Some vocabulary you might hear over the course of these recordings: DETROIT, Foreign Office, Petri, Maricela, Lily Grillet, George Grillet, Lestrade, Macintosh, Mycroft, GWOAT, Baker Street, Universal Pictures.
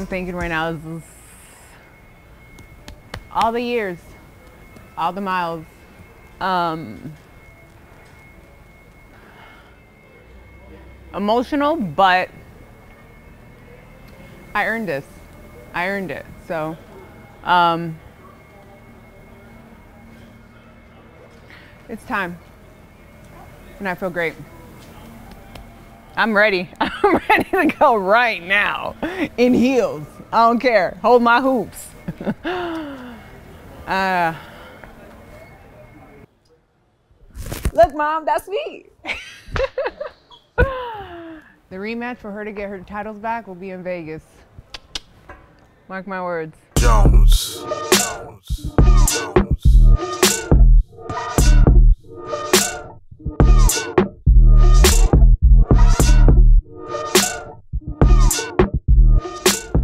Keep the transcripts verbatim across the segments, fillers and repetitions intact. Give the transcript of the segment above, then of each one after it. I'm thinking right now is this, all the years, all the miles, um, emotional, but I earned this. I earned it. So, um, it's time, and I feel great. I'm ready. I'm ready to go right now in heels. I don't care. Hold my hoops. uh, Look, Mom, that's me. The rematch for her to get her titles back will be in Vegas. Mark my words. Jones. Jones. Jones.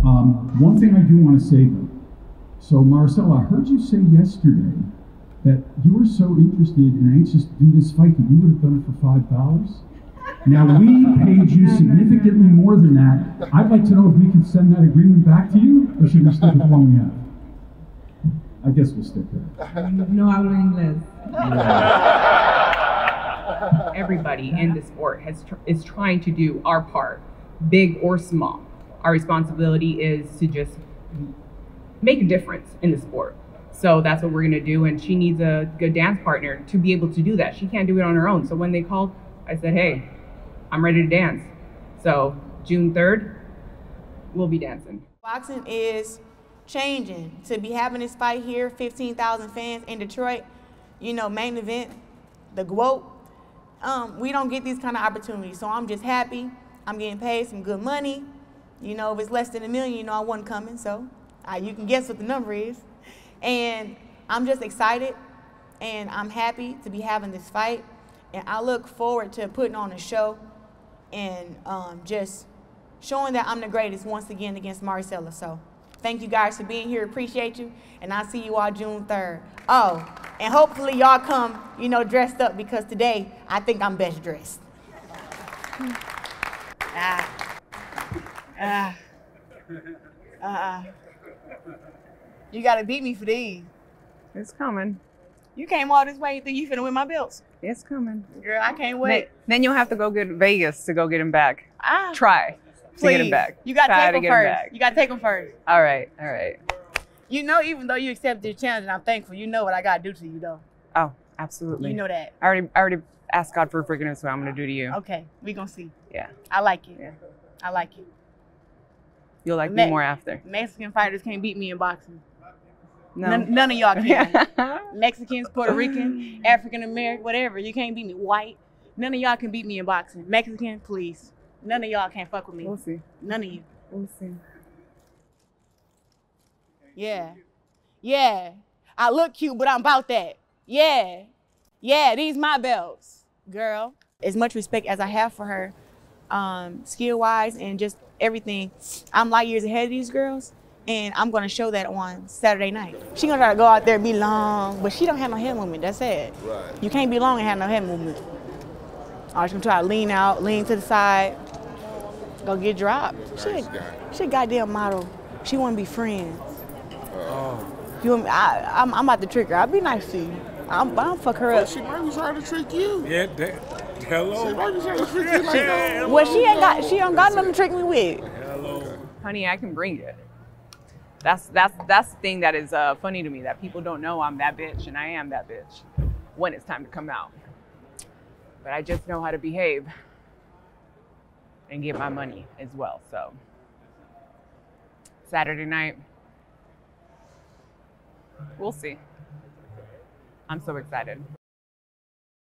Um, one thing I do want to say though, so Maricela, I heard you say yesterday that you were so interested and anxious to do this fight that you would have done it for five dollars. Now we paid you significantly more than that. I'd like to know if we can send that agreement back to you, or should we stick with one we have? I guess we'll stick with it. No hablo inglés. Yeah. Everybody in the sport has tr is trying to do our part, big or small. Our responsibility is to just make a difference in the sport. So that's what we're gonna do, and she needs a good dance partner to be able to do that. She can't do it on her own. So when they called, I said, hey, I'm ready to dance. So June third, we'll be dancing. Boxing is changing. To be having this fight here, fifteen thousand fans in Detroit, you know, main event, the GWOAT. Um, we don't get these kind of opportunities, so I'm just happy. I'm getting paid some good money. You know, if it's less than a million, you know I wasn't coming, so I, you can guess what the number is. And I'm just excited, and I'm happy to be having this fight. And I look forward to putting on a show and um, just showing that I'm the greatest once again against Maricela. So thank you guys for being here. Appreciate you. And I'll see you all June third. Oh, and hopefully y'all come, you know, dressed up, because today I think I'm best dressed. ah. Uh, uh, you gotta beat me for these. It's coming. You came all this way. You think you finna win my belts? It's coming. Girl, I can't wait. Then you'll have to go get Vegas to go get him back. Ah, Try please. to get him back. You gotta Try take him first. Him you gotta take him first. All right, all right. You know, even though you accepted your challenge, and I'm thankful, you know what I gotta do to you, though. Oh, absolutely. You know that. I already, I already asked God for forgiveness, what I'm gonna do to you. Okay, we gonna see. Yeah. I like it. Yeah. I like it. You'll like me more after. Mexican fighters can't beat me in boxing. No. None, none of y'all can. Mexicans, Puerto Rican, African American, whatever. You can't beat me. White. None of y'all can beat me in boxing. Mexican, please. None of y'all can't fuck with me. We'll see. None of you. We'll see. Yeah. Yeah. I look cute, but I'm about that. Yeah. Yeah, these my belts, girl. As much respect as I have for her, um, skill-wise and just everything, I'm light years ahead of these girls, and I'm gonna show that on Saturday night. She gonna try to go out there and be long, but she don't have no head movement, that's it. Right. You can't be long and have no head movement. Or she gonna try to lean out, lean to the side, go get dropped. She a, she a goddamn model. She wanna be friends. Oh. You and me, I, I'm, I'm about to trick her. I'll be nice to you. I'm, I'll fuck her up. She might be trying to trick you. Yeah, that. Hello. She might be trying to trick you like that. Well, she ain't got, she don't got nothing to trick me with. Hello. Honey, I can bring it. That's that's that's the thing that is uh, funny to me, that people don't know I'm that bitch, and I am that bitch when it's time to come out. But I just know how to behave and get my money as well. So Saturday night, we'll see. I'm so excited.